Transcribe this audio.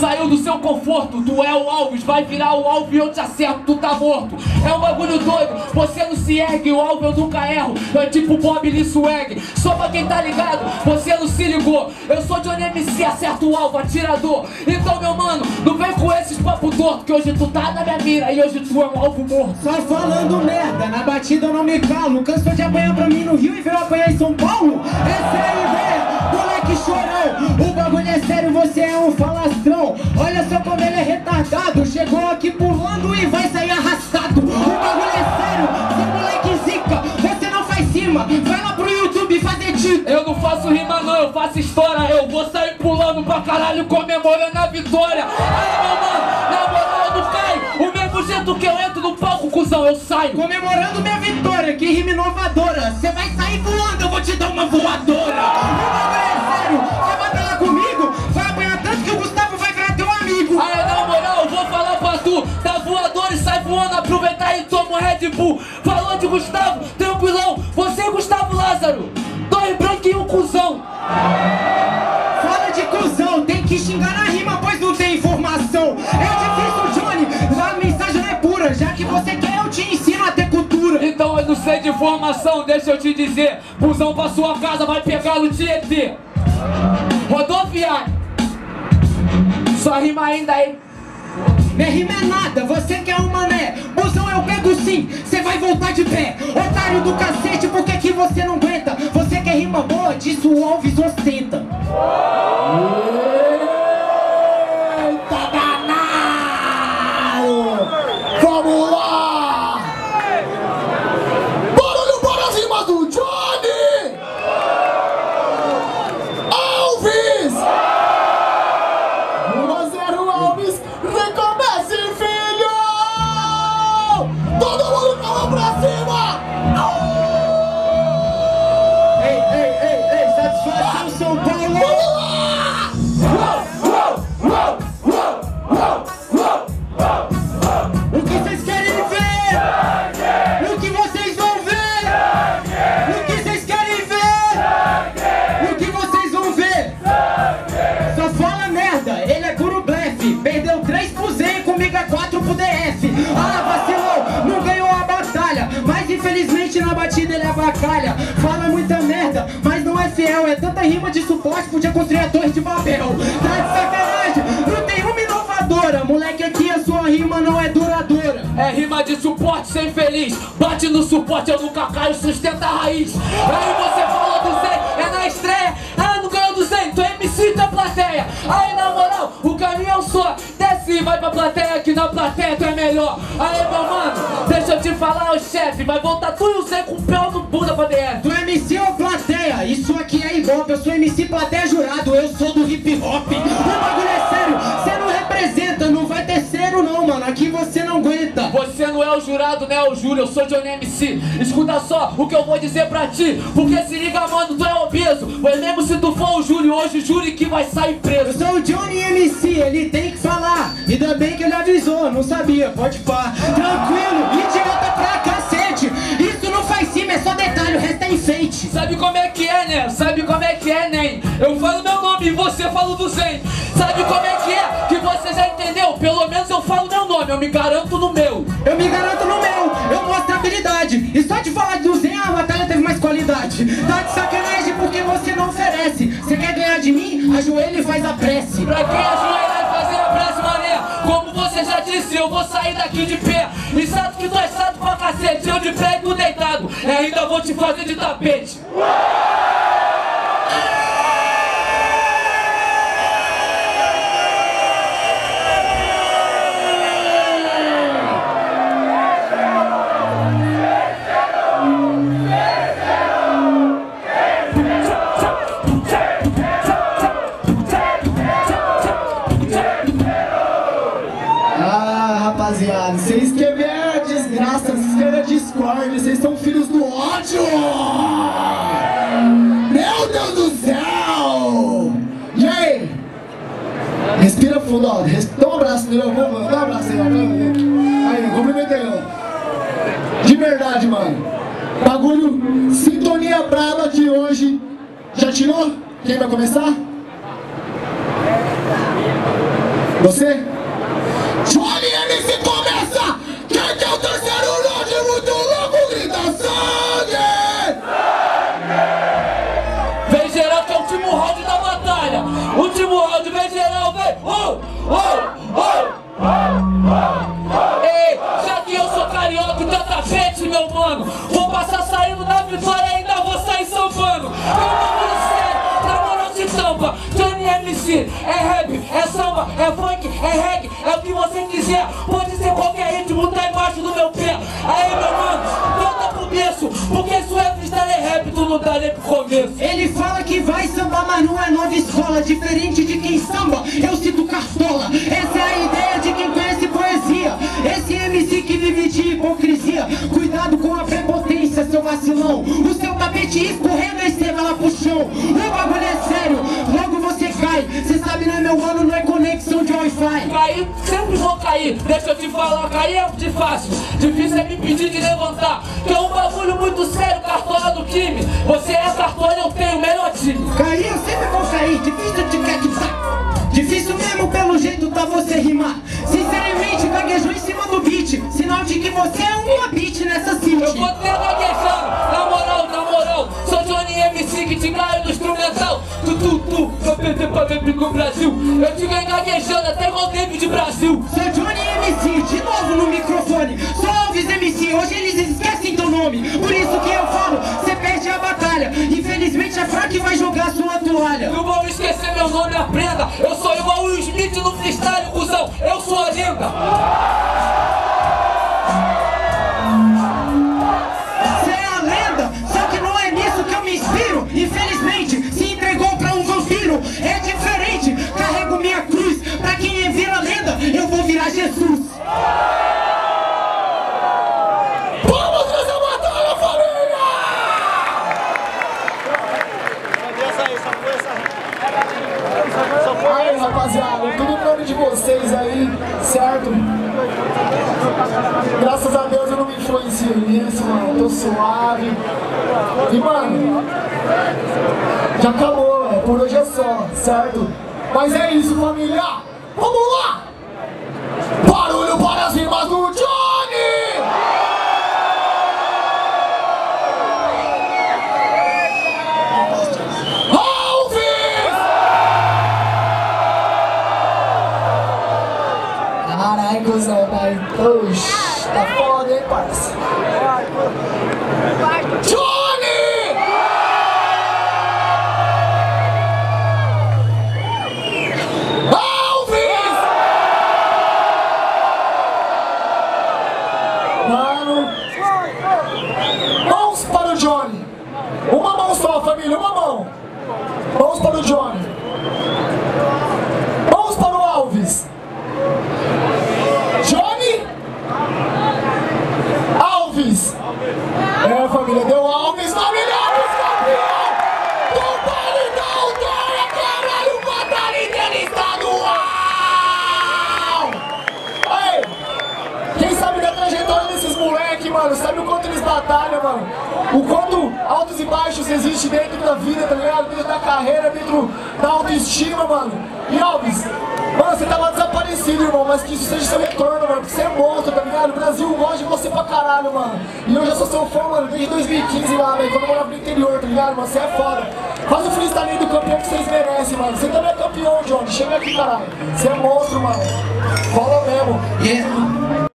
Saiu do seu conforto, tu é o Alves, vai virar o Alves e eu te acerto, tu tá morto. É um bagulho doido, você não se ergue, o Alves eu nunca erro, é tipo Bob Lee Swag. Só pra quem tá ligado, você não se ligou. Eu sou Johnny MC, acerto o alvo, atirador. Então meu mano, não vem com esses papo torto, que hoje tu tá na minha mira e hoje tu é um alvo morto. Só falando merda, na batida eu não me calo. Cansou de apanhar pra mim no Rio e veio apanhar em São Paulo? Essa é a ideia, moleque chorão. O bagulho é sério, você é um falastrão. Olha só como ele é retardado, chegou aqui pulando e vai sair arrastado. O bagulho é sério, seu moleque zica, você não faz cima, vai lá pro YouTube fazer tiro. Eu não faço rima não, eu faço história, eu vou sair pulando pra caralho comemorando a vitória. Aí meu mano, na moral eu não caio, o mesmo jeito que eu entro no palco, cuzão, eu saio. Comemorando minha vitória, que rima inovadora, você vai sair voando, eu vou te dar uma voadora. O bagulho é sério, você vai pra lá comigo, vai apanhar tanto que o Gustavo vai. Aí na moral, eu vou falar pra tu, tá voador e sai voando, aproveitar e toma um Red Bull. Falou de Gustavo, tranquilão, você e Gustavo Lázaro, dois branquinhos, cuzão. Fala de cuzão, tem que xingar na rima, pois não tem informação. É difícil, Johnny, a mensagem não é pura, já que você quer eu te ensino a ter cultura. Então eu não sei de informação, deixa eu te dizer, cuzão pra sua casa vai pegar no Tietê. Rodoviário. Sua rima ainda aí. Minha rima é nada, você quer um mané. Busão eu pego sim, cê vai voltar de pé. Otário do cacete, por que que você não aguenta? Você quer rima boa, disso o Alves ostenta. Eita danado! Vamos lá! Barulho para as rimas do Johnny! Alves! Bacalha, fala muita merda, mas não é fiel, é tanta rima de suporte, podia construir a torre de Babel. Tá de sacanagem, não tem uma inovadora, moleque aqui a sua rima não é duradoura. É rima de suporte sem feliz, bate no suporte, eu nunca caio, sustenta a raiz. Aí você fala do Zen, é na estreia, ah, não ganhou do Zen, tu é MC da plateia. Aí na moral, o caminho é um só, desce e vai pra plateia, que na plateia tu é melhor. Aí meu mano, deixa eu te falar, o chefe, vai voltar tu e o Zen com o pé no bunda pra DF. Tu é MC ou plateia? Isso aqui é ibope, eu sou MC plateia jurado, eu sou do hip hop. O bagulho é sério, você não representa, não vai terceiro não, mano, aqui você não aguenta. Você não é o jurado, né, o Júlio, eu sou Johnny MC. Escuta só o que eu vou dizer pra ti, porque se liga, mano, tu é obeso, mas mesmo se tu for o Júlio, hoje o Júlio que vai sair preso. Eu sou o Johnny MC, ele tem que falar, ainda bem que ele avisou, não sabia, pode pá. Tranquilo, e de volta pra cacete, isso não faz cima, é só detalhe, o resto é enfeite. Sabe como é que é, né? Sabe como é que é, né? Eu falo meu nome e você fala do Zen. Sabe como é que é? Que você já entendeu? Pelo menos eu falo meu nome, eu me garanto no meu. Eu me garanto no meu, eu mostro habilidade. E só de falar do Zen, a batalha teve mais qualidade. Tá de sacanagem porque você não oferece. Você quer ganhar de mim? Ajoelha e faz a prece. Pra quem ajoelha e fazer a prece, Maria? Como você já disse, eu vou sair daqui de pé. E sabe que tu é chato pra cacete, eu de pé e tu deitado. E ainda vou te fazer de tapete. Discord, vocês são filhos do ódio! Meu Deus do céu! E aí? Respira fundo, ó. Dá um abraço, Leão. Dá um abraço, Leão. Aí, cumprimenta aí, ó. De verdade, mano. Bagulho, sintonia brava de hoje. Já tirou? Quem vai começar? Você? Johnny MC começa! Quem tem o terceiro round muito louco, grita sangue! Vem geral que é o último round da batalha! Último round, vem geral, vem! Ei, já que eu sou carioca, então tá frente, meu mano! Vou passar saindo da vitória e ainda vou sair sambando! Johnny MC, é rap, é samba, é funk, é reggae, é o que você quiser. Pode ser qualquer ritmo, tá embaixo do meu pé. Aí meu mano, volta pro berço, porque isso é freestyle, é rap, tu não dá nem pro começo. Ele fala que vai sambar, mas não é nova escola. Diferente de quem samba, eu cito Cartola. Essa é a ideia de quem conhece poesia. Esse MC que vive de hipocrisia. Cuidado com a prepotência, seu vacilão. O seu tapete escorrendo e você vai lá pro chão. O bagulho é sério, logo você cai. Cê sabe, não é meu ano, não é conexão de Wi-Fi. Cair, sempre vou cair, deixa eu te falar, cair é de fácil. Difícil é me pedir de levantar, que é um bagulho muito sério, Cartola do Kimi. Você é Cartola, eu tenho o melhor time. Cair, eu sempre vou cair, difícil de cair. Difícil mesmo, pelo jeito tá você rimar. Sinceramente, gaguejou em cima do beat. Sinal de que você é uma beat nessa city. Eu vou ter gaguejado, na moral. Sou Johnny MC que te caiu no instrumental. Tu, eu perdi pra beber no Brasil. Eu te ganho gaguejando até igual tempo de Brasil. Sou Johnny MC, de novo no microfone. Sou Alves MC, hoje eles esquecem teu nome. Por isso que eu falo, você perde a batalha. Infelizmente a Frank vai jogar sua toalha. Não vou esquecer meu nome, aprenda. Eu sou igual o Will Smith no freestyle, cuzão. Eu sou a lenda. Você é a lenda, só que não é nisso que eu me inspiro. Infelizmente, se entregou pra um vampiro. É diferente, carrego minha cruz. Pra quem vira lenda, eu vou virar Jesus. Vamos fazer uma batalha, família! Aí, rapaziada, tudo em nome de vocês aí, certo? Graças a Deus eu não me influencio nisso, mano, tô suave. E, mano, já acabou, véio. Por hoje é só, certo? Mas é isso, família! Vamos lá! Barulho para as rimas do Johnny! Alves! Caralho, cuzão, pai. Oxi, tá foda, hein, parça? Mãos para o Johnny. Mãos para o Alves. Johnny Alves. É, família, deu Alves, família, Alves campeão do baile da aldeia, caralho, batalha interestadual. Aí, quem sabe da trajetória desses moleque, mano, sabe o quanto eles batalham, mano, o quanto altos e baixos existem dentro da vida, tá ligado? Dentro da carreira, dentro da autoestima, mano. E Alves, mano, você tava desaparecido, irmão, mas que isso seja seu retorno, mano, porque você é monstro, tá ligado? O Brasil gosta de você pra caralho, mano. E eu já sou seu fã, mano, desde 2015 lá, velho, quando eu morava no interior, tá ligado, mano? Você é foda. Faz o freestyle do campeão que vocês merecem, mano. Você também é campeão, Johnny. Chega aqui, caralho. Você é monstro, mano. Fala mesmo. Yeah.